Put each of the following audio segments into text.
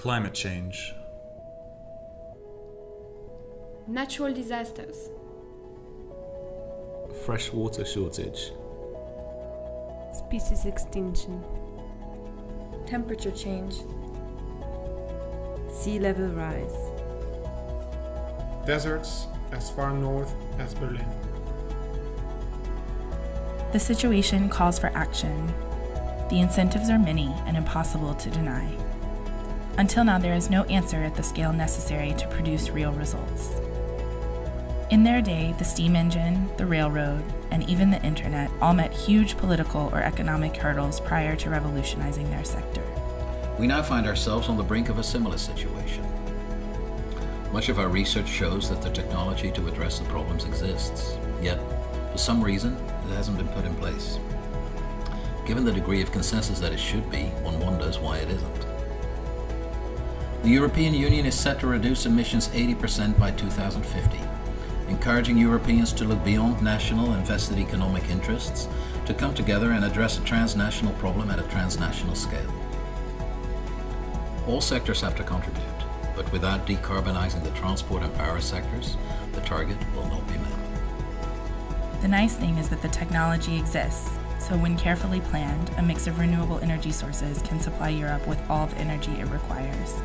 Climate change. Natural disasters. Freshwater shortage. Species extinction. Temperature change. Sea level rise. Deserts as far north as Berlin. The situation calls for action. The incentives are many and impossible to deny. Until now, there is no answer at the scale necessary to produce real results. In their day, the steam engine, the railroad, and even the internet all met huge political or economic hurdles prior to revolutionizing their sector. We now find ourselves on the brink of a similar situation. Much of our research shows that the technology to address the problems exists, yet, for some reason, it hasn't been put in place. Given the degree of consensus that it should be, one wonders why it isn't. The European Union is set to reduce emissions 80% by 2050. Encouraging Europeans to look beyond national and vested economic interests to come together and address a transnational problem at a transnational scale. All sectors have to contribute, but without decarbonizing the transport and power sectors, the target will not be met. The nice thing is that the technology exists, so when carefully planned, a mix of renewable energy sources can supply Europe with all the energy it requires.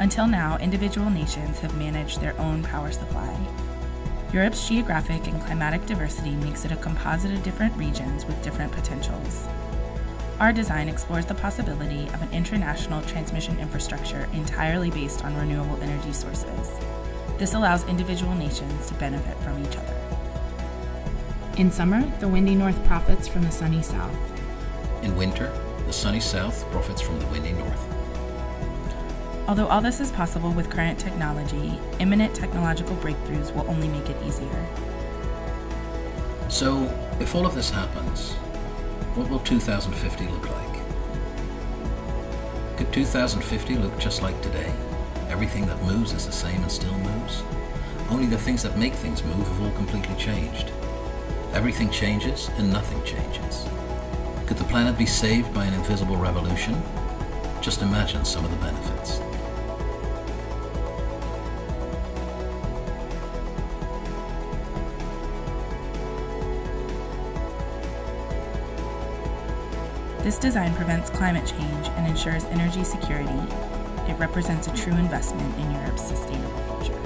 Until now, individual nations have managed their own power supply. Europe's geographic and climatic diversity makes it a composite of different regions with different potentials. Our design explores the possibility of an international transmission infrastructure entirely based on renewable energy sources. This allows individual nations to benefit from each other. In summer, the windy north profits from the sunny south. In winter, the sunny south profits from the windy north. Although all this is possible with current technology, imminent technological breakthroughs will only make it easier. So, if all of this happens, what will 2050 look like? Could 2050 look just like today? Everything that moves is the same and still moves. Only the things that make things move have all completely changed. Everything changes and nothing changes. Could the planet be saved by an invisible revolution? Just imagine some of the benefits. This design prevents climate change and ensures energy security. It represents a true investment in Europe's sustainable future.